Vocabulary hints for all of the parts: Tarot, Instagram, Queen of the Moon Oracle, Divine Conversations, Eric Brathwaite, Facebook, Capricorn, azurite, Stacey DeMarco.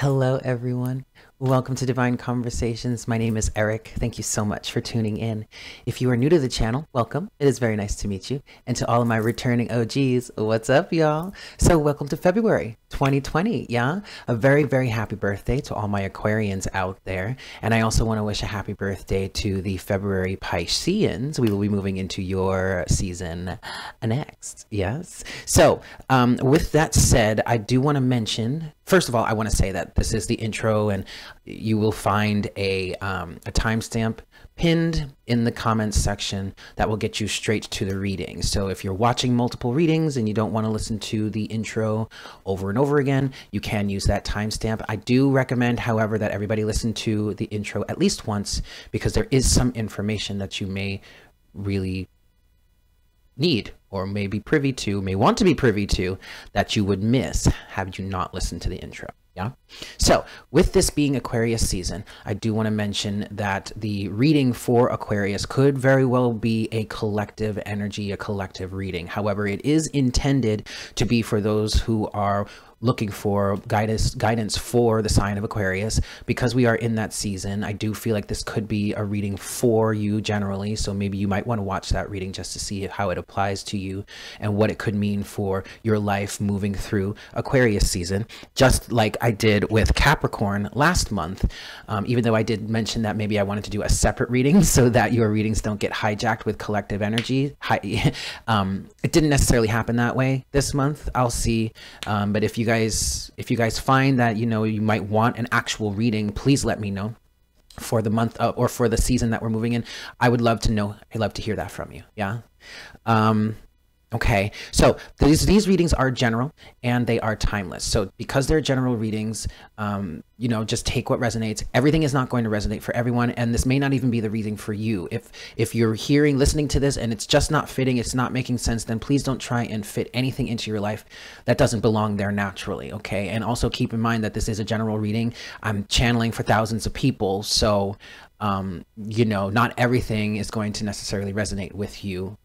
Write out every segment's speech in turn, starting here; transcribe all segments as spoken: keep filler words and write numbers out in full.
Hello, everyone. Welcome to Divine Conversations. My name is Eric. Thank you so much for tuning in. If you are new to the channel, welcome. It is very nice to meet you. And to all of my returning O Gs, what's up, y'all? So welcome to February twenty twenty, yeah? A very, very happy birthday to all my Aquarians out there. And I also want to wish a happy birthday to the February Pisceans. We will be moving into your season next, yes? So um, with that said, I do want to mention, first of all, I want to say that this is the intro, and you will find a, um, a timestamp pinned in the comments section that will get you straight to the reading. So if you're watching multiple readings and you don't want to listen to the intro over and over again, you can use that timestamp. I do recommend, however, that everybody listen to the intro at least once, because there is some information that you may really need or may be privy to, may want to be privy to, that you would miss had you not listened to the intro. Yeah. So with this being Aquarius season, I do want to mention that the reading for Aquarius could very well be a collective energy, a collective reading. However, it is intended to be for those who are looking for guidance guidance for the sign of Aquarius, because we are in that season. I do feel like this could be a reading for you generally, so maybe you might want to watch that reading just to see how it applies to you and what it could mean for your life moving through Aquarius season, just like I did with Capricorn last month, um, even though I did mention that maybe I wanted to do a separate reading so that your readings don't get hijacked with collective energy. Hi um, it didn't necessarily happen that way this month. I'll see, um, but if you guys if you guys find that, you know, you might want an actual reading, please let me know for the month uh, or for the season that we're moving in. I would love to know. I'd love to hear that from you. Yeah. Um okay, so these these readings are general and they are timeless. So because they're general readings, um you know, just take what resonates. Everything is not going to resonate for everyone, and this may not even be the reading for you. If if you're hearing, listening to this and it's just not fitting, it's not making sense, then please don't try and fit anything into your life that doesn't belong there naturally, okay? And also keep in mind that this is a general reading. I'm channeling for thousands of people, so um you know, not everything is going to necessarily resonate with you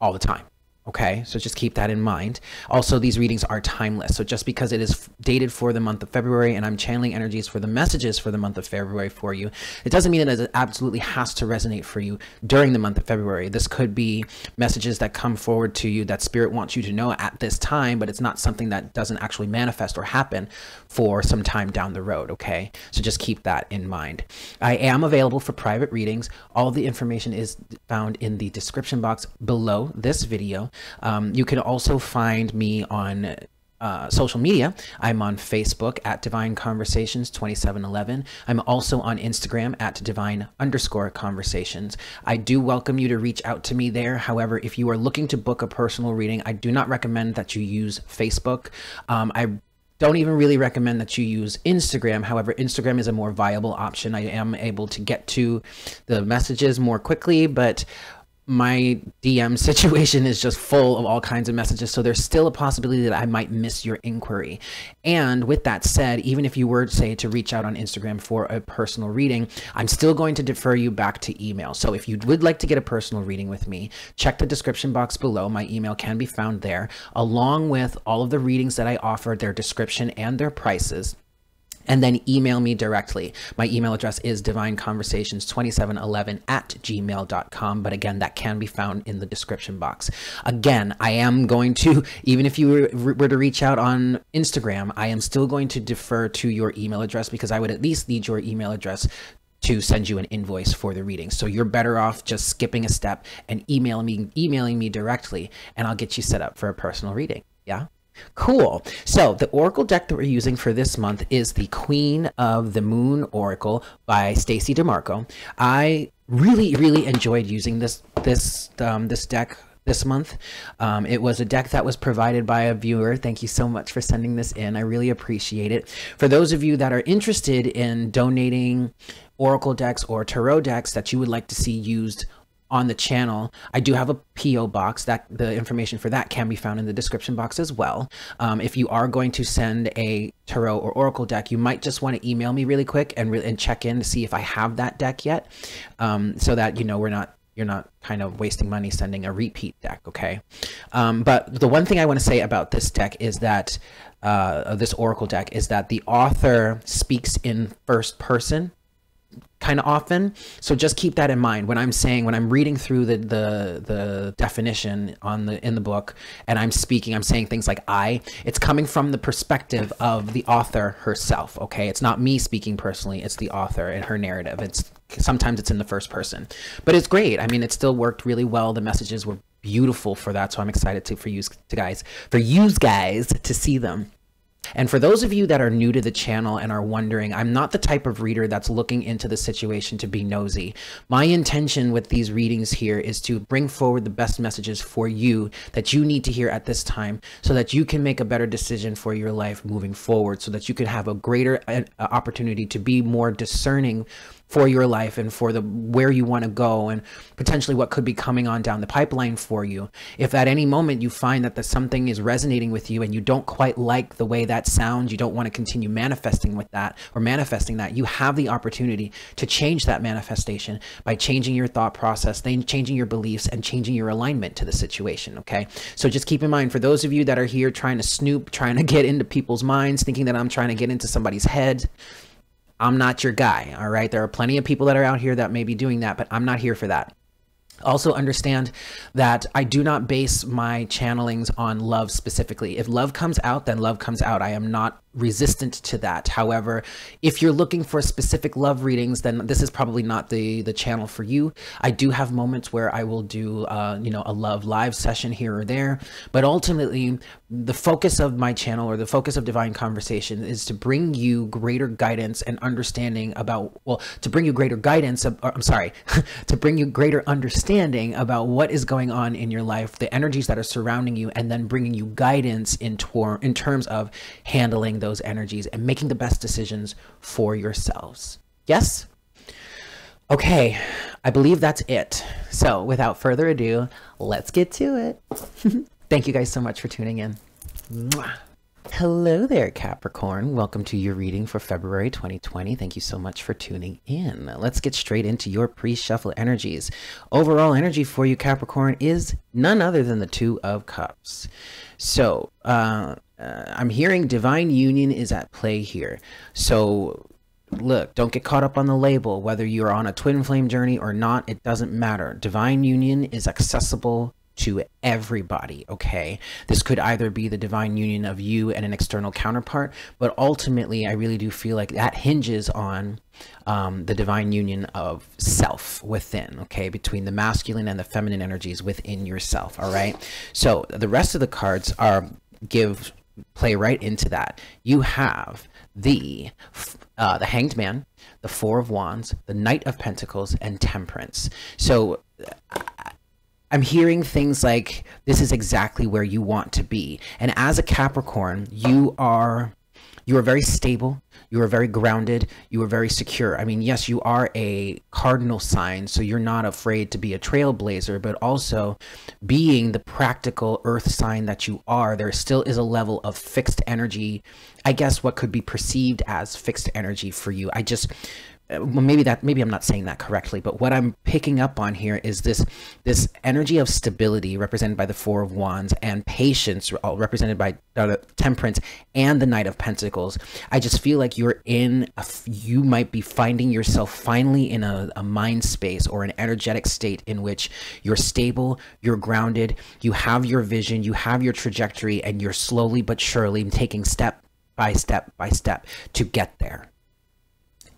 all the time. Okay, so just keep that in mind. Also, these readings are timeless. So just because it is dated for the month of February and I'm channeling energies for the messages for the month of February for you, it doesn't mean that it absolutely has to resonate for you during the month of February. This could be messages that come forward to you that spirit wants you to know at this time, but it's not something that doesn't actually manifest or happen for some time down the road, okay? So just keep that in mind. I am available for private readings. All the information is found in the description box below this video. Um, you can also find me on uh, social media. I'm on Facebook at Divine Conversations twenty-seven eleven. I'm also on Instagram at Divine underscore Conversations. I do welcome you to reach out to me there. However, if you are looking to book a personal reading, I do not recommend that you use Facebook. Um, I don't even really recommend that you use Instagram. However, Instagram is a more viable option. I am able to get to the messages more quickly, but my D M situation is just full of all kinds of messages, so there's still a possibility that I might miss your inquiry. And with that said, even if you were, say, to reach out on Instagram for a personal reading, I'm still going to defer you back to email. So if you would like to get a personal reading with me, check the description box below. My email can be found there, along with all of the readings that I offer, their description and their prices. And then email me directly. My email address is divineconversations2711 at gmail dot com. But again, that can be found in the description box. Again, I am going to, even if you were to reach out on Instagram, I am still going to defer to your email address, because I would at least need your email address to send you an invoice for the reading. So you're better off just skipping a step and emailing me, emailing me directly, and I'll get you set up for a personal reading. Yeah? Cool. So the oracle deck that we're using for this month is the Queen of the Moon Oracle by Stacey DeMarco. I really, really enjoyed using this this um, this deck this month. Um, it was a deck that was provided by a viewer. Thank you so much for sending this in. I really appreciate it. For those of you that are interested in donating oracle decks or tarot decks that you would like to see used on the channel, I do have a P O box. That the information for that can be found in the description box as well. Um, if you are going to send a tarot or oracle deck, you might just want to email me really quick and re and check in to see if I have that deck yet, um, so that, you know, we're not you're not kind of wasting money sending a repeat deck, okay? Um, but the one thing I want to say about this deck is that uh, of this Oracle deck is that the author speaks in first person kind of often. So just keep that in mind when I'm saying, when I'm reading through the, the, the definition on the, in the book, and I'm speaking, I'm saying things like I, it's coming from the perspective of the author herself. Okay. It's not me speaking personally. It's the author and her narrative. It's sometimes it's in the first person, but it's great. I mean, it still worked really well. The messages were beautiful for that. So I'm excited to, for you to guys, for you guys to see them. And for those of you that are new to the channel and are wondering, I'm not the type of reader that's looking into the situation to be nosy. My intention with these readings here is to bring forward the best messages for you that you need to hear at this time so that you can make a better decision for your life moving forward, so that you can have a greater uh, opportunity to be more discerning for your life and for the where you want to go and potentially what could be coming on down the pipeline for you. If at any moment you find that the, something is resonating with you and you don't quite like the way that sounds, you don't want to continue manifesting with that or manifesting that, you have the opportunity to change that manifestation by changing your thought process, then changing your beliefs and changing your alignment to the situation, okay? So just keep in mind, for those of you that are here trying to snoop, trying to get into people's minds, thinking that I'm trying to get into somebody's head, I'm not your guy, all right? There are plenty of people that are out here that may be doing that, but I'm not here for that. Also understand that I do not base my channelings on love specifically. If love comes out, then love comes out. I am not resistant to that. However, if you're looking for specific love readings, then this is probably not the, the channel for you. I do have moments where I will do, uh, you know, a love live session here or there, but ultimately the focus of my channel or the focus of Divine Conversation is to bring you greater guidance and understanding about, well, to bring you greater guidance, of, or, I'm sorry, to bring you greater understanding about what is going on in your life, the energies that are surrounding you, and then bringing you guidance in, in terms of handling those energies and making the best decisions for yourselves. Yes? Okay, I believe that's it. So without further ado, let's get to it. Thank you guys so much for tuning in. Mwah. Hello there, Capricorn. Welcome to your reading for February twenty twenty. Thank you so much for tuning in. Let's get straight into your pre-shuffle energies. Overall energy for you, Capricorn, is none other than the Two of Cups. So uh, uh, I'm hearing divine union is at play here. So look, don't get caught up on the label. Whether you're on a twin flame journey or not, it doesn't matter. Divine union is accessible to everybody, okay? This could either be the divine union of you and an external counterpart, but ultimately I really do feel like that hinges on um, the divine union of self within, okay? Between the masculine and the feminine energies within yourself, all right? So the rest of the cards are give play right into that. You have the uh, the Hanged Man, the Four of Wands, the Knight of Pentacles, and Temperance. So I, I'm hearing things like, this is exactly where you want to be. And as a Capricorn, you are, you are very stable. You are very grounded. You are very secure. I mean, yes, you are a cardinal sign, so you're not afraid to be a trailblazer, but also being the practical earth sign that you are, there still is a level of fixed energy. I guess what could be perceived as fixed energy for you. I just, Well, maybe that maybe I'm not saying that correctly, but what I'm picking up on here is this this energy of stability represented by the Four of Wands and patience represented by uh, Temperance and the Knight of Pentacles. I just feel like you're in a, you might be finding yourself finally in a, a mind space or an energetic state in which you're stable, you're grounded, you have your vision, you have your trajectory, and you're slowly but surely taking step by step by step to get there.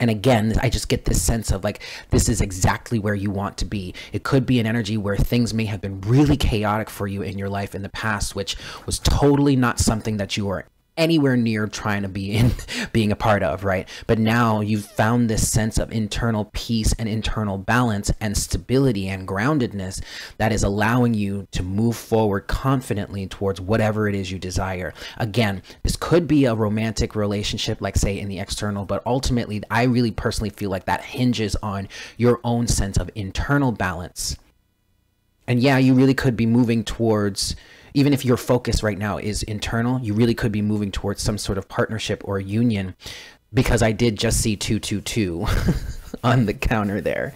And again, I just get this sense of like, this is exactly where you want to be. It could be an energy where things may have been really chaotic for you in your life in the past, which was totally not something that you were anywhere near trying to be in, being a part of, right? But now you've found this sense of internal peace and internal balance and stability and groundedness that is allowing you to move forward confidently towards whatever it is you desire. Again, this could be a romantic relationship, like say in the external, but ultimately I really personally feel like that hinges on your own sense of internal balance. And yeah, you really could be moving towards, even if your focus right now is internal, you really could be moving towards some sort of partnership or union, because I did just see two two two on the counter there.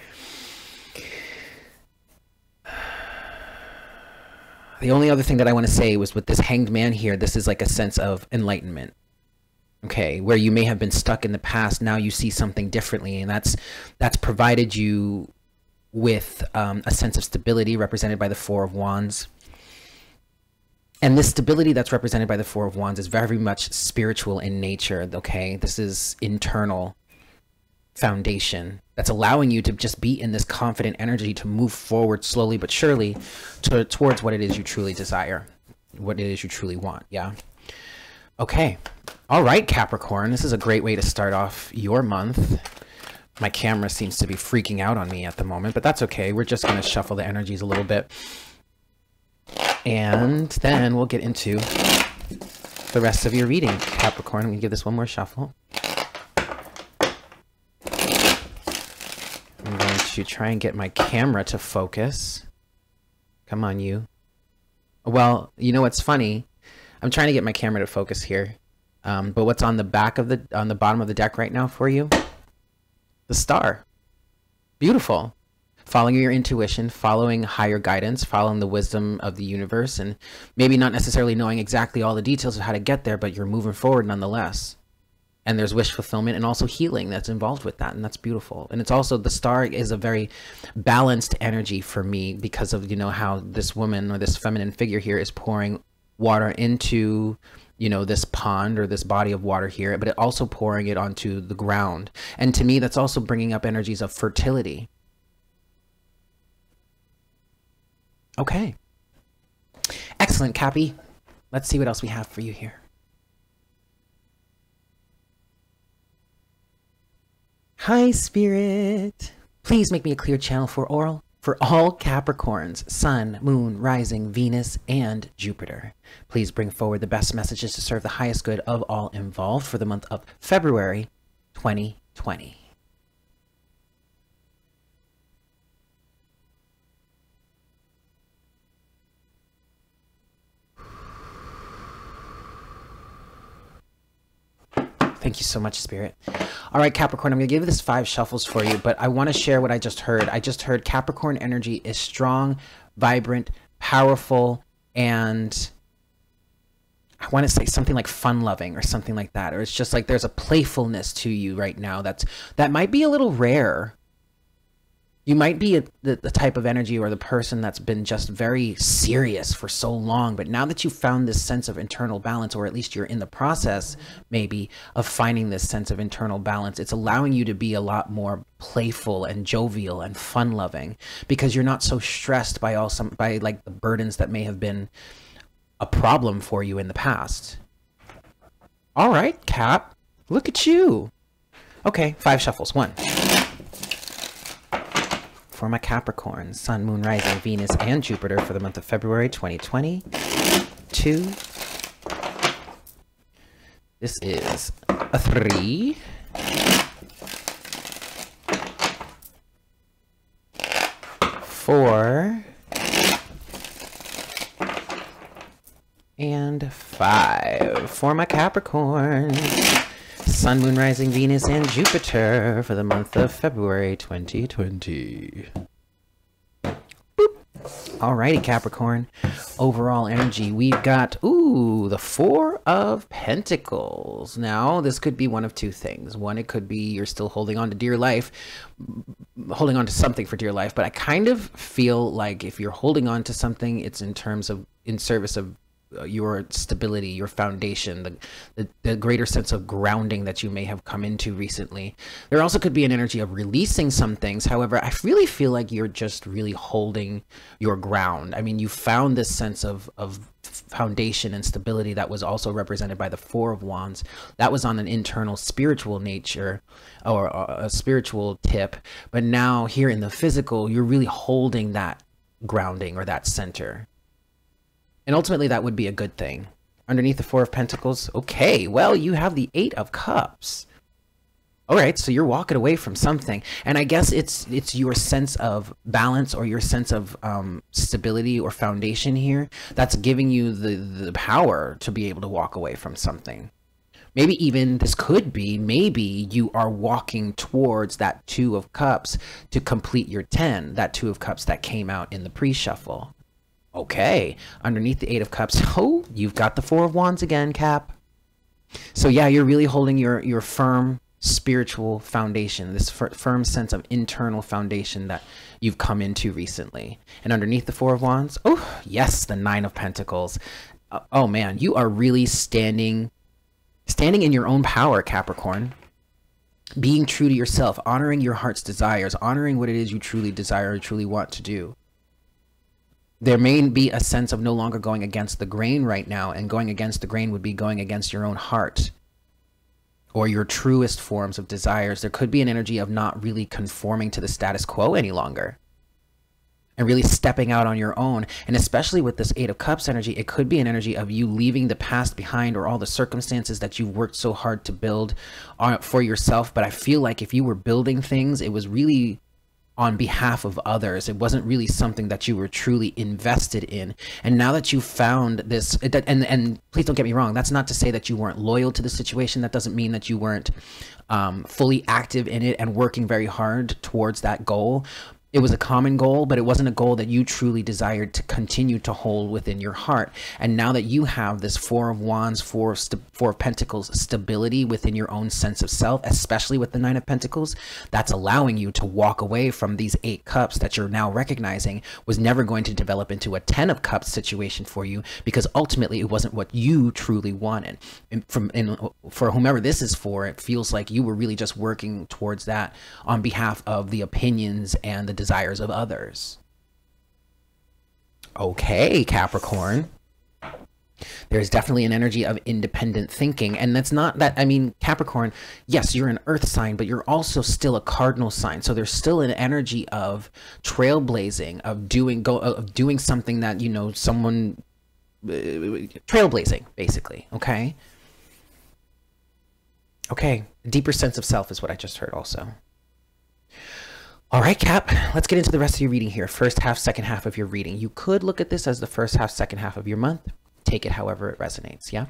The only other thing that I want to say was with this Hanged Man here, this is like a sense of enlightenment. Okay, where you may have been stuck in the past, now you see something differently, and that's that's provided you with um, a sense of stability represented by the Four of Wands. And this stability that's represented by the Four of Wands is very much spiritual in nature, okay? This is internal foundation that's allowing you to just be in this confident energy to move forward slowly but surely to, towards what it is you truly desire, what it is you truly want, yeah? Okay. All right, Capricorn, this is a great way to start off your month. My camera seems to be freaking out on me at the moment, but that's okay. We're just going to shuffle the energies a little bit. And then we'll get into the rest of your reading, Capricorn. I'm going to give this one more shuffle. I'm going to try and get my camera to focus. Come on, you. Well, you know what's funny? I'm trying to get my camera to focus here. Um, but what's on the back of the, on the bottom of the deck right now for you? The star. Beautiful. Following your intuition, following higher guidance, following the wisdom of the universe, and maybe not necessarily knowing exactly all the details of how to get there, but you're moving forward nonetheless. And there's wish fulfillment and also healing that's involved with that, and that's beautiful. And it's also, the star is a very balanced energy for me because of, you know, how this woman or this feminine figure here is pouring water into, you know, this pond or this body of water here, but it also pouring it onto the ground. And to me, that's also bringing up energies of fertility. Okay. Excellent, Cappy. Let's see what else we have for you here. Hi, Spirit. Please make me a clear channel for oral for all Capricorns, Sun, Moon, Rising, Venus, and Jupiter. Please bring forward the best messages to serve the highest good of all involved for the month of February twenty twenty. Thank you so much, Spirit. All right, Capricorn, I'm going to give this five shuffles for you, but I want to share what I just heard. I just heard Capricorn energy is strong, vibrant, powerful, and I want to say something like fun-loving or something like that, or it's just like there's a playfulness to you right now that's, that might be a little rare. You might be a, the, the type of energy or the person that's been just very serious for so long, but now that you've found this sense of internal balance, or at least you're in the process maybe of finding this sense of internal balance, it's allowing you to be a lot more playful and jovial and fun-loving because you're not so stressed by all some, by like the burdens that may have been a problem for you in the past. All right, Cap, look at you. Okay, five shuffles, one. For my Capricorn, Sun, Moon, Rising, Venus, and Jupiter for the month of February twenty twenty. Two. This is a three. Four. And five. For my Capricorn, Sun, Moon, Rising, Venus, and Jupiter for the month of February twenty twenty. Boop. Alrighty, Capricorn. Overall energy, we've got, ooh, the Four of Pentacles. Now, this could be one of two things. One, it could be you're still holding on to dear life, holding on to something for dear life, but I kind of feel like if you're holding on to something, it's in terms of, in service of your stability, your foundation, the, the the greater sense of grounding that you may have come into recently. There also could be an energy of releasing some things. However, I really feel like you're just really holding your ground. I mean, you found this sense of of foundation and stability that was also represented by the Four of Wands. That was on an internal spiritual nature or a spiritual tip, but now here in the physical, you're really holding that grounding or that center. And ultimately, that would be a good thing. Underneath the Four of Pentacles, okay, well, you have the Eight of Cups. All right, so you're walking away from something. And I guess it's it's your sense of balance or your sense of um, stability or foundation here that's giving you the, the power to be able to walk away from something. Maybe even, this could be, maybe you are walking towards that Two of Cups to complete your ten, that Two of Cups that came out in the pre-shuffle. Okay, underneath the Eight of Cups, oh, you've got the Four of Wands again, Cap. So yeah, you're really holding your, your firm spiritual foundation, this fir firm sense of internal foundation that you've come into recently. And underneath the Four of Wands, oh, yes, the Nine of Pentacles. Uh, oh, man, you are really standing, standing in your own power, Capricorn. Being true to yourself, honoring your heart's desires, honoring what it is you truly desire or truly want to do. There may be a sense of no longer going against the grain right now, and going against the grain would be going against your own heart or your truest forms of desires. There could be an energy of not really conforming to the status quo any longer and really stepping out on your own. And especially with this Eight of Cups energy, it could be an energy of you leaving the past behind or all the circumstances that you've worked so hard to build for yourself. But I feel like if you were building things, it was really on behalf of others. It wasn't really something that you were truly invested in. And now that you found this, and, and please don't get me wrong, that's not to say that you weren't loyal to the situation. That doesn't mean that you weren't um, fully active in it and working very hard towards that goal. It was a common goal, but it wasn't a goal that you truly desired to continue to hold within your heart. And now that you have this Four of Wands, Four of, four of Pentacles stability within your own sense of self, especially with the Nine of Pentacles, that's allowing you to walk away from these Eight Cups that you're now recognizing was never going to develop into a Ten of Cups situation for you, because ultimately it wasn't what you truly wanted. And from, and for whomever this is for, it feels like you were really just working towards that on behalf of the opinions and the desires of others. Okay, Capricorn. There's definitely an energy of independent thinking. And that's not that, I mean, Capricorn, yes, you're an earth sign, but you're also still a cardinal sign. So there's still an energy of trailblazing, of doing, go, of doing something that, you know, someone, uh, trailblazing, basically. Okay. Okay. A deeper sense of self is what I just heard also. All right, Cap, let's get into the rest of your reading here. First half, second half of your reading. You could look at this as the first half, second half of your month. Take it however it resonates, yeah?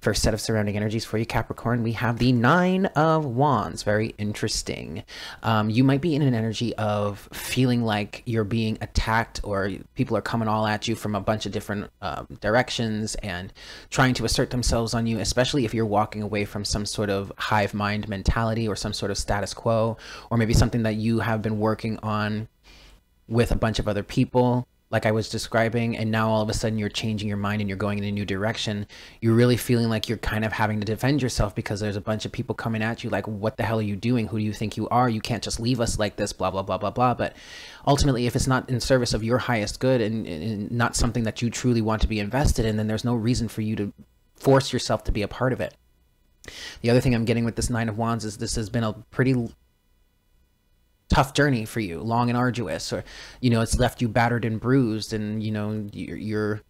First set of surrounding energies for you, Capricorn. We have the Nine of Wands. Very interesting. Um, you might be in an energy of feeling like you're being attacked, or people are coming all at you from a bunch of different um, directions and trying to assert themselves on you, especially if you're walking away from some sort of hive mind mentality or some sort of status quo, or maybe something that you have been working on with a bunch of other people, like I was describing, and now all of a sudden you're changing your mind and you're going in a new direction. You're really feeling like you're kind of having to defend yourself because there's a bunch of people coming at you like, what the hell are you doing? Who do you think you are? You can't just leave us like this, blah, blah, blah, blah, blah. But ultimately, if it's not in service of your highest good and, and not something that you truly want to be invested in, then there's no reason for you to force yourself to be a part of it. The other thing I'm getting with this Nine of Wands is this has been a pretty tough journey for you, long and arduous, or, you know, it's left you battered and bruised, and, you know, you're, you're,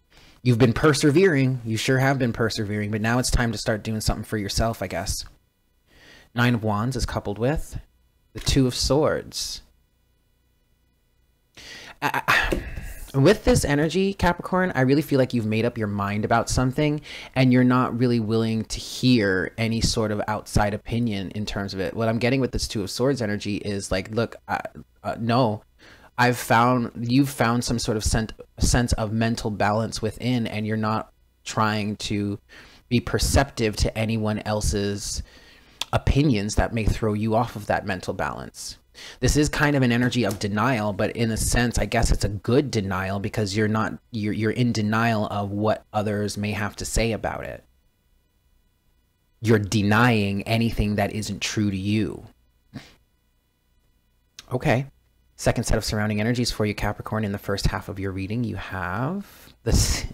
you've been persevering. You sure have been persevering, but now it's time to start doing something for yourself, I guess. Nine of Wands is coupled with the Two of Swords. I, I, with this energy, Capricorn, I really feel like you've made up your mind about something and you're not really willing to hear any sort of outside opinion in terms of it. What I'm getting with this Two of Swords energy is like, look, I, uh, no, I've found, you've found some sort of sen- sense of mental balance within, and you're not trying to be perceptive to anyone else's opinions that may throw you off of that mental balance. This is kind of an energy of denial, but in a sense, I guess it's a good denial, because you're not, you're, you're in denial of what others may have to say about it. You're denying anything that isn't true to you. Okay. Second set of surrounding energies for you, Capricorn. In the first half of your reading, you have the,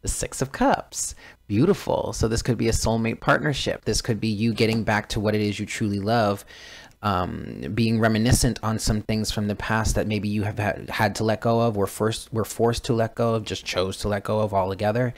the Six of Cups. Beautiful. So this could be a soulmate partnership. This could be you getting back to what it is you truly love. Um, being reminiscent on some things from the past that maybe you have had, had to let go of, or first were forced to let go of, just chose to let go of altogether.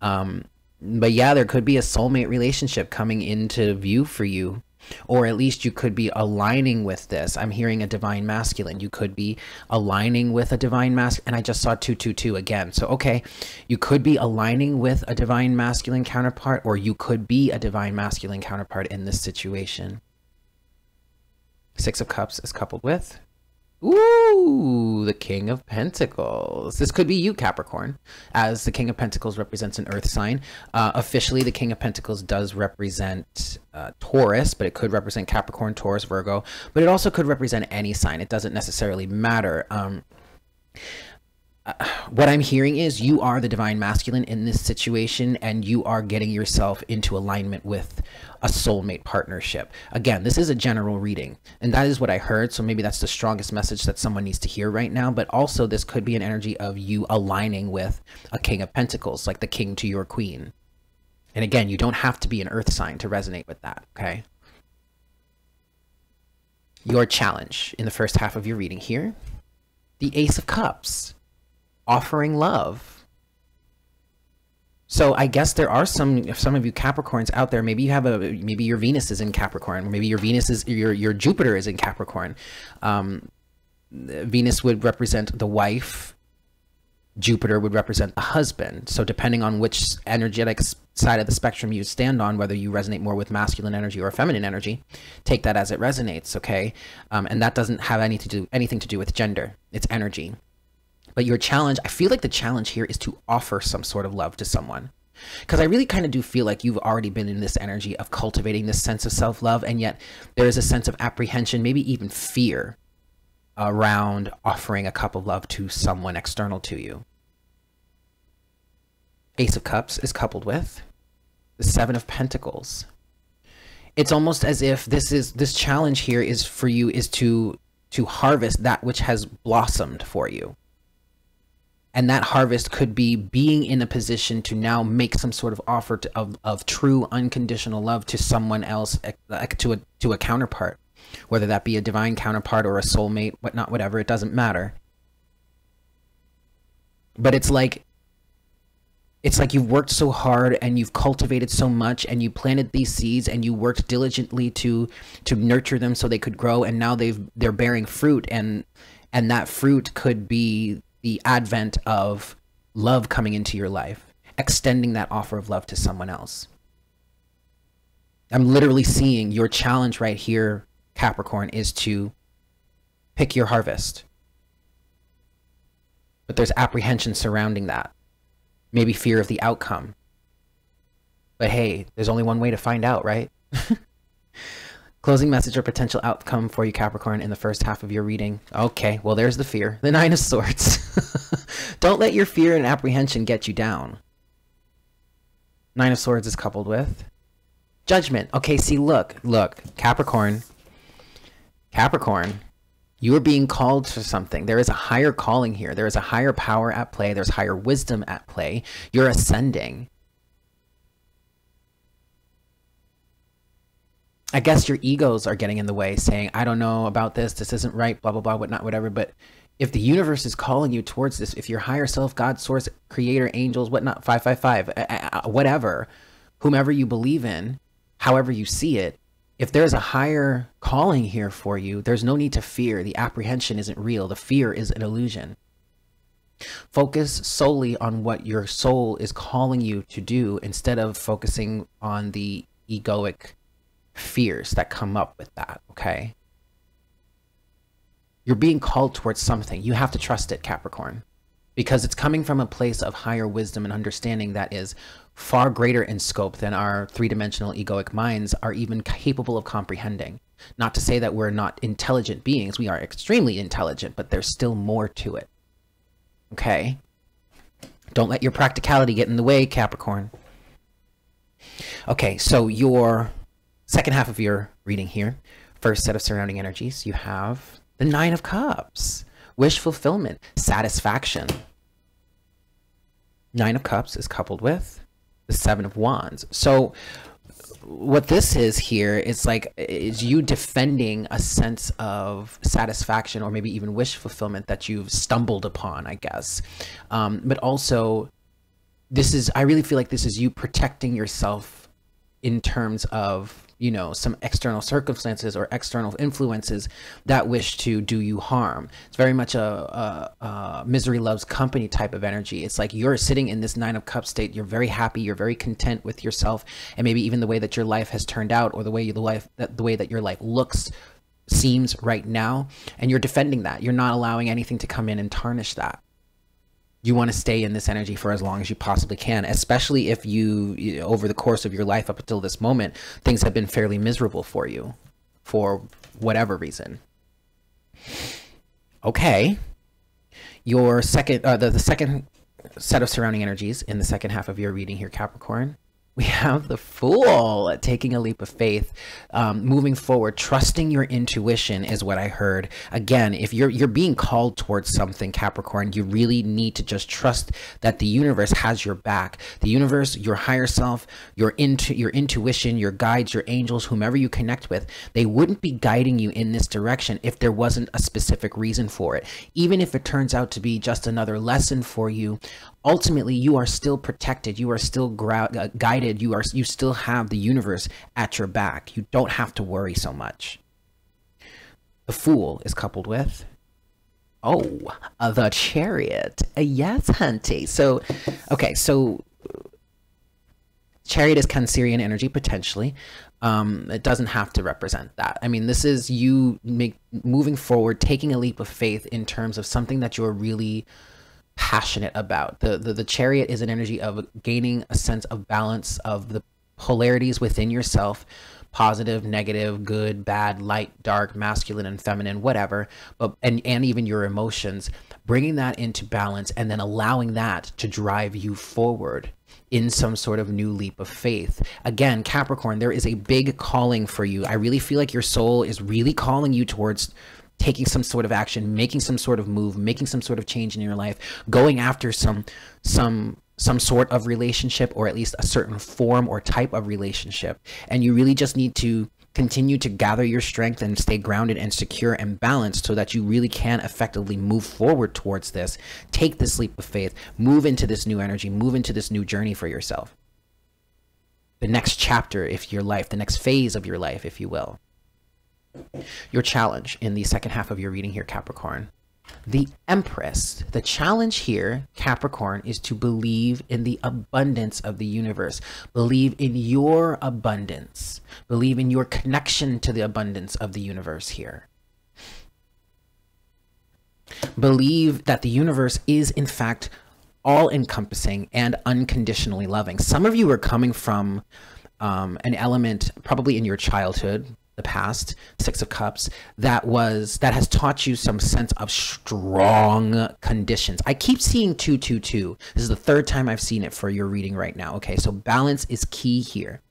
Um, but yeah, there could be a soulmate relationship coming into view for you, or at least you could be aligning with this. I'm hearing a divine masculine. You could be aligning with a divine mas-, and I just saw two two two again. So, okay, you could be aligning with a divine masculine counterpart, or you could be a divine masculine counterpart in this situation. Six of Cups is coupled with, ooh, Ooh, the King of Pentacles. This could be you, Capricorn, as the King of Pentacles represents an earth sign. Uh, officially, the King of Pentacles does represent uh, Taurus, but it could represent Capricorn, Taurus, Virgo, but it also could represent any sign. It doesn't necessarily matter. Um, Uh, what I'm hearing is you are the divine masculine in this situation, and you are getting yourself into alignment with a soulmate partnership. Again, this is a general reading, and that is what I heard. So maybe that's the strongest message that someone needs to hear right now. But also, this could be an energy of you aligning with a King of Pentacles, like the king to your queen. And again, you don't have to be an earth sign to resonate with that. Okay. Your challenge in the first half of your reading here, the Ace of Cups. Offering love. So I guess there are some some of you Capricorns out there. Maybe you have a maybe your Venus is in Capricorn. Maybe your Venus is your your Jupiter is in Capricorn. Um, Venus would represent the wife. Jupiter would represent the husband. So depending on which energetic side of the spectrum you stand on, whether you resonate more with masculine energy or feminine energy, take that as it resonates. Okay, um, and that doesn't have any to do anything to do with gender. It's energy. But your challenge, I feel like the challenge here is to offer some sort of love to someone. Because I really kind of do feel like you've already been in this energy of cultivating this sense of self-love, and yet there is a sense of apprehension, maybe even fear, around offering a cup of love to someone external to you. Ace of Cups is coupled with the Seven of Pentacles. It's almost as if this is this challenge here is for you is to to harvest that which has blossomed for you. And that harvest could be being in a position to now make some sort of offer to, of, of true unconditional love to someone else, to a, to a counterpart, whether that be a divine counterpart or a soulmate, whatnot, whatever, it doesn't matter. But it's like, it's like you've worked so hard and you've cultivated so much and you planted these seeds and you worked diligently to, to nurture them so they could grow. And now they've, they're bearing fruit, and, and that fruit could be the advent of love coming into your life, extending that offer of love to someone else. I'm literally seeing your challenge right here, Capricorn, is to pick your harvest. But there's apprehension surrounding that, maybe fear of the outcome. But hey, there's only one way to find out, right? Closing message or potential outcome for you, Capricorn, in the first half of your reading. Okay, well, there's the fear. The Nine of Swords. Don't let your fear and apprehension get you down. Nine of Swords is coupled with Judgment. Okay, see, look, look, Capricorn, Capricorn, you are being called to something. There is a higher calling here. There is a higher power at play. There's higher wisdom at play. You're ascending. I guess your egos are getting in the way, saying, I don't know about this, this isn't right, blah, blah, blah, whatnot, whatever. But if the universe is calling you towards this, if your higher self, God, source, creator, angels, whatnot, five five five, whatever, whomever you believe in, however you see it, if there's a higher calling here for you, there's no need to fear. The apprehension isn't real. The fear is an illusion. Focus solely on what your soul is calling you to do instead of focusing on the egoic fears that come up with that. Okay, you're being called towards something. You have to trust it, Capricorn, because it's coming from a place of higher wisdom and understanding that is far greater in scope than our three-dimensional egoic minds are even capable of comprehending. Not to say that we're not intelligent beings. We are extremely intelligent, but there's still more to it. Okay, don't let your practicality get in the way, Capricorn. Okay, so your second half of your reading here, first set of surrounding energies, you have the Nine of Cups, wish fulfillment, satisfaction. Nine of Cups is coupled with the Seven of Wands. So what this is here is like, is you defending a sense of satisfaction or maybe even wish fulfillment that you've stumbled upon, I guess. Um, but also this is, I really feel like this is you protecting yourself in terms of, you know, some external circumstances or external influences that wish to do you harm. It's very much a, a, a misery loves company type of energy. It's like you're sitting in this Nine of Cups state. You're very happy. You're very content with yourself, and maybe even the way that your life has turned out, or the way you, the life that the way that your life looks seems right now, and you're defending that. You're not allowing anything to come in and tarnish that. You want to stay in this energy for as long as you possibly can, especially if you, you know, over the course of your life up until this moment, things have been fairly miserable for you for whatever reason. Okay. Your second, uh, the, the second set of surrounding energies in the second half of your reading here, Capricorn, we have the Fool taking a leap of faith, um, moving forward, trusting your intuition is what I heard. Again, if you're, you're being called towards something, Capricorn, you really need to just trust that the universe has your back. The universe, your higher self, your, intu your intuition, your guides, your angels, whomever you connect with, they wouldn't be guiding you in this direction if there wasn't a specific reason for it. Even if it turns out to be just another lesson for you, ultimately, you are still protected. You are still uh, guided. You are you still have the universe at your back. You don't have to worry so much. The Fool is coupled with, oh, uh, the Chariot. Uh, yes, hunty. So, okay, so Chariot is Cancerian energy potentially. Um, it doesn't have to represent that. I mean, this is you make, moving forward, taking a leap of faith in terms of something that you're really passionate about. The, the the Chariot is an energy of gaining a sense of balance of the polarities within yourself, positive, negative, good, bad, light, dark, masculine and feminine, whatever, but and and even your emotions, bringing that into balance and then allowing that to drive you forward in some sort of new leap of faith. Again, Capricorn, there is a big calling for you. I really feel like your soul is really calling you towards taking some sort of action, making some sort of move, making some sort of change in your life, going after some some some sort of relationship, or at least a certain form or type of relationship. And you really just need to continue to gather your strength and stay grounded and secure and balanced so that you really can effectively move forward towards this. Take this leap of faith, move into this new energy, move into this new journey for yourself. The next chapter of your life, the next phase of your life, if you will. Your challenge in the second half of your reading here, Capricorn. The Empress. The challenge here, Capricorn, is to believe in the abundance of the universe. Believe in your abundance. Believe in your connection to the abundance of the universe here. Believe that the universe is, in fact, all-encompassing and unconditionally loving. Some of you are coming from um, an element probably in your childhood, the past, Six of Cups, that was that has taught you some sense of strong conditions. I keep seeing two, two, two. This is the third time I've seen it for your reading right now. Okay, so balance is key here.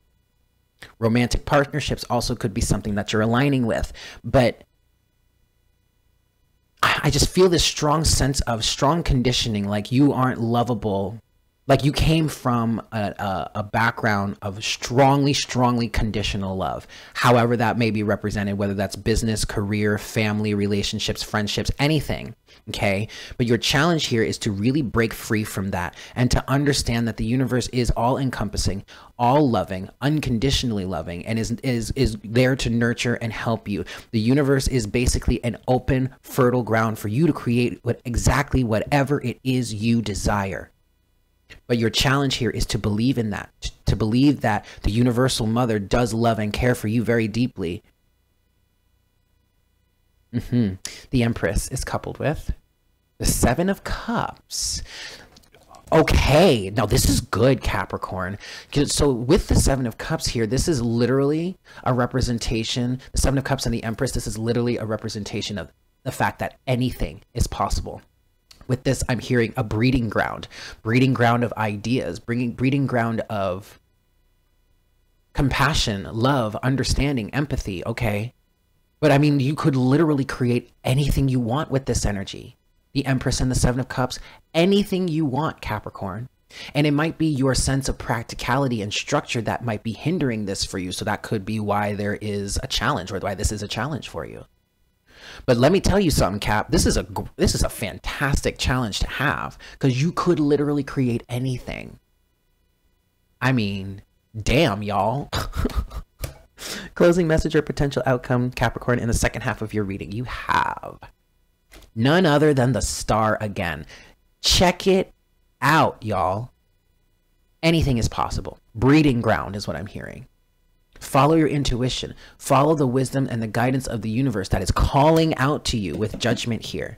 Romantic partnerships also could be something that you're aligning with, but I just feel this strong sense of strong conditioning, like you aren't lovable. Like you came from a, a, a background of strongly, strongly conditional love, however that may be represented, whether that's business, career, family, relationships, friendships, anything, okay? But your challenge here is to really break free from that and to understand that the universe is all-encompassing, all-loving, unconditionally loving, and is, is, is there to nurture and help you. The universe is basically an open, fertile ground for you to create what, exactly whatever it is you desire. But your challenge here is to believe in that, to believe that the Universal Mother does love and care for you very deeply. Mm-hmm. The Empress is coupled with the Seven of Cups. Okay, now this is good, Capricorn. So with the Seven of Cups here, this is literally a representation, the Seven of Cups and the Empress, this is literally a representation of the fact that anything is possible. With this, I'm hearing a breeding ground, breeding ground of ideas, bringing breeding ground of compassion, love, understanding, empathy. Okay. But I mean, you could literally create anything you want with this energy. The Empress and the Seven of Cups, anything you want, Capricorn. And it might be your sense of practicality and structure that might be hindering this for you. So that could be why there is a challenge, or why this is a challenge for you. But let me tell you something, Cap, this is a, this is a fantastic challenge to have, because you could literally create anything. I mean, damn, y'all. Closing message or potential outcome, Capricorn, in the second half of your reading. You have none other than the Star again. Check it out, y'all. Anything is possible. Breeding ground is what I'm hearing. Follow your intuition. Follow the wisdom and the guidance of the universe that is calling out to you with judgment here.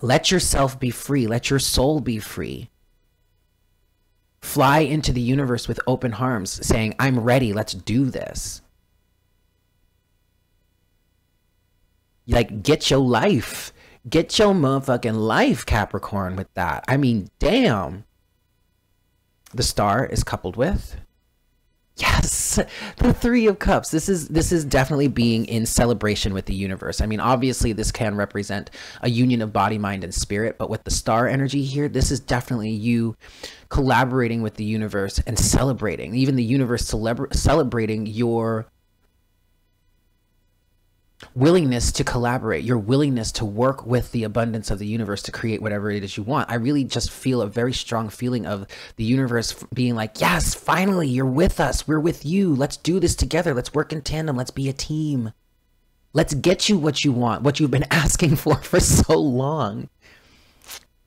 Let yourself be free. Let your soul be free. Fly into the universe with open arms, saying, I'm ready. Let's do this. Like, get your life. Get your motherfucking life, Capricorn, with that. I mean, damn. The star is coupled with, yes, the Three of Cups. This is, this is definitely being in celebration with the universe. I mean, obviously this can represent a union of body, mind, and spirit, but with the star energy here, this is definitely you collaborating with the universe and celebrating, even the universe celebra- celebrating your willingness to collaborate, your willingness to work with the abundance of the universe to create whatever it is you want. I really just feel a very strong feeling of the universe being like, yes, finally, you're with us. We're with you. Let's do this together. Let's work in tandem. Let's be a team. Let's get you what you want, what you've been asking for for so long.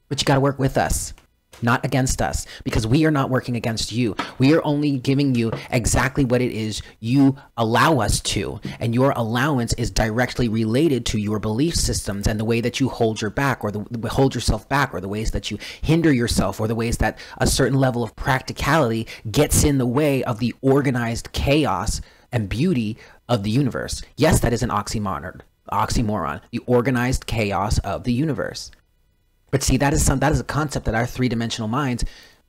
But you got to work with us, not against us, because we are not working against you. We are only giving you exactly what it is you allow us to, and your allowance is directly related to your belief systems and the way that you hold your back or the hold yourself back, or the ways that you hinder yourself, or the ways that a certain level of practicality gets in the way of the organized chaos and beauty of the universe. Yes, that is an oxymoron, oxymoron, the organized chaos of the universe. But see, that is some, that is a concept that our three-dimensional minds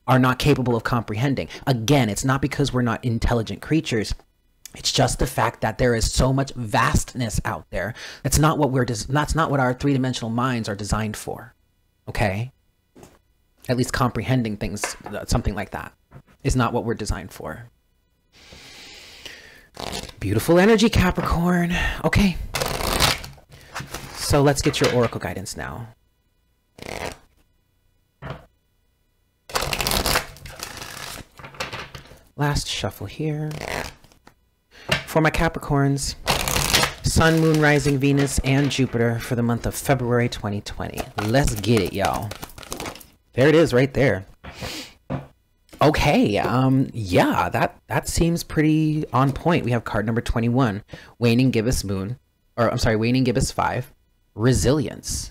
are not capable of comprehending. Again, it's not because we're not intelligent creatures. It's just the fact that there is so much vastness out there. That's not what we're, that's not what our three-dimensional minds are designed for. Okay? At least comprehending things, something like that, is not what we're designed for. Beautiful energy, Capricorn. Okay. So let's get your oracle guidance now. Last shuffle here. For my Capricorns, Sun, Moon, Rising, Venus, and Jupiter for the month of February twenty twenty. Let's get it, y'all. There it is right there. Okay, um, yeah, that, that seems pretty on point. We have card number twenty-one, Waning Gibbous Moon, or I'm sorry, Waning Gibbous five, Resilience.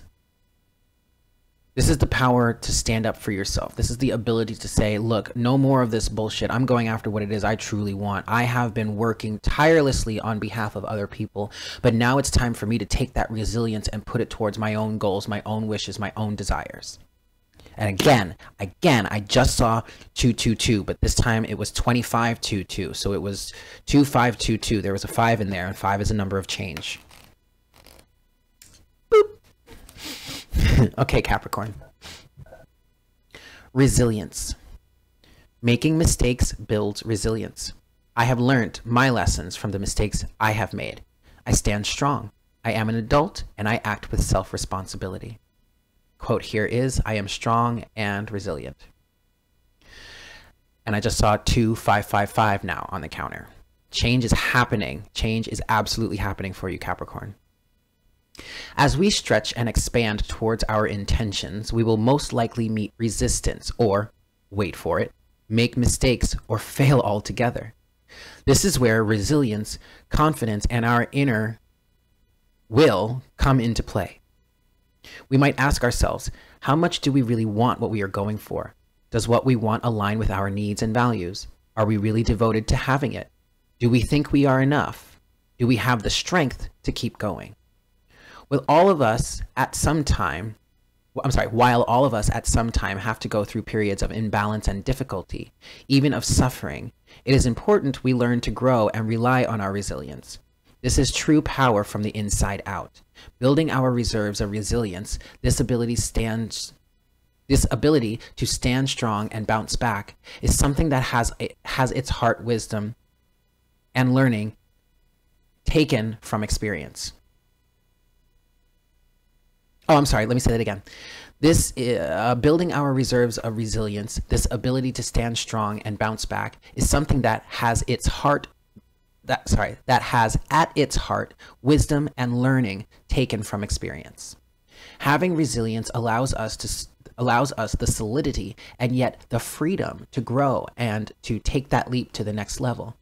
This is the power to stand up for yourself. This is the ability to say, look, no more of this bullshit. I'm going after what it is I truly want. I have been working tirelessly on behalf of other people, but now it's time for me to take that resilience and put it towards my own goals, my own wishes, my own desires. And again, again, I just saw two two two, but this time it was twenty-five twenty-two. So it was two five two two. There was a five in there, and five is a number of change. Okay, Capricorn. Resilience. Making mistakes builds resilience. I have learned my lessons from the mistakes I have made. I stand strong. I am an adult, and I act with self-responsibility. Quote here is, I am strong and resilient. And I just saw two five five five now on the counter. Change is happening. Change is absolutely happening for you, Capricorn. As we stretch and expand towards our intentions, we will most likely meet resistance or, wait for it, make mistakes or fail altogether. This is where resilience, confidence, and our inner will come into play. We might ask ourselves, how much do we really want what we are going for? Does what we want align with our needs and values? Are we really devoted to having it? Do we think we are enough? Do we have the strength to keep going? With all of us at some time, I'm sorry, while all of us at some time have to go through periods of imbalance and difficulty, even of suffering, it is important we learn to grow and rely on our resilience. This is true power from the inside out. Building our reserves of resilience, this ability stands, this ability to stand strong and bounce back is something that has, has its heart wisdom and learning taken from experience. Oh, I'm sorry. Let me say that again. This uh, building our reserves of resilience, this ability to stand strong and bounce back is something that has its heart, that, sorry, that has at its heart wisdom and learning taken from experience. Having resilience allows us to allows us the solidity and yet the freedom to grow and to take that leap to the next level.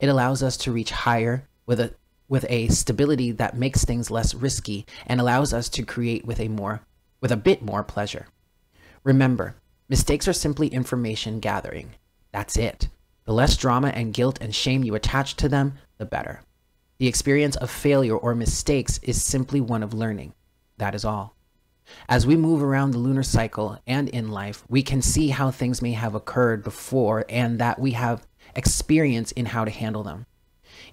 It allows us to reach higher with a with a stability that makes things less risky and allows us to create with a more with a bit more pleasure. Remember, mistakes are simply information gathering. That's it. The less drama and guilt and shame you attach to them, the better. The experience of failure or mistakes is simply one of learning. That is all. As we move around the lunar cycle and in life, we can see how things may have occurred before and that we have experience in how to handle them.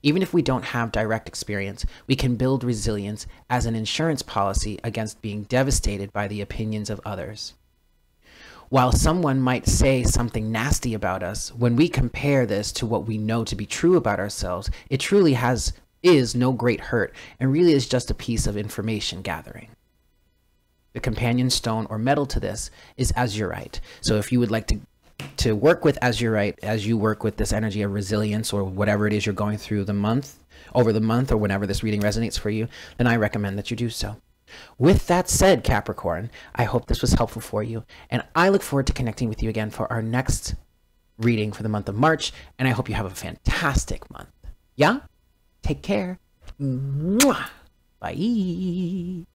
Even if we don't have direct experience, we can build resilience as an insurance policy against being devastated by the opinions of others. While someone might say something nasty about us, when we compare this to what we know to be true about ourselves, it truly has is no great hurt and really is just a piece of information gathering. The companion stone or metal to this is azurite. So if you would like to, to work with azurite as you work with this energy of resilience or whatever it is you're going through the month, over the month or whenever this reading resonates for you, then I recommend that you do so. With that said, Capricorn, I hope this was helpful for you, and I look forward to connecting with you again for our next reading for the month of March, and I hope you have a fantastic month. Yeah? Take care. Mwah! Bye!